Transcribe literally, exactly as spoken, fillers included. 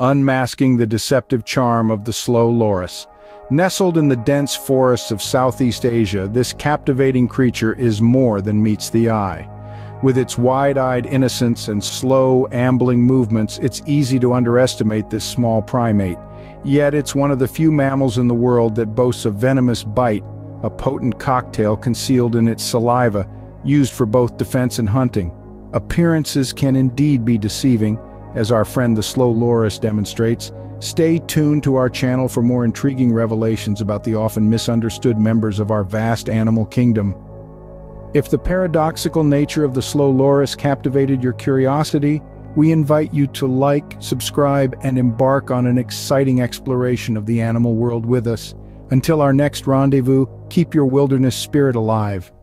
unmasking the deceptive charm of the slow loris. Nestled in the dense forests of Southeast Asia, this captivating creature is more than meets the eye. With its wide-eyed innocence and slow, ambling movements, it's easy to underestimate this small primate. Yet it's one of the few mammals in the world that boasts a venomous bite, a potent cocktail concealed in its saliva, used for both defense and hunting. Appearances can indeed be deceiving, as our friend the Slow Loris demonstrates. Stay tuned to our channel for more intriguing revelations about the often misunderstood members of our vast animal kingdom. If the paradoxical nature of the Slow Loris captivated your curiosity, we invite you to like, subscribe, and embark on an exciting exploration of the animal world with us. Until our next rendezvous, keep your wilderness spirit alive.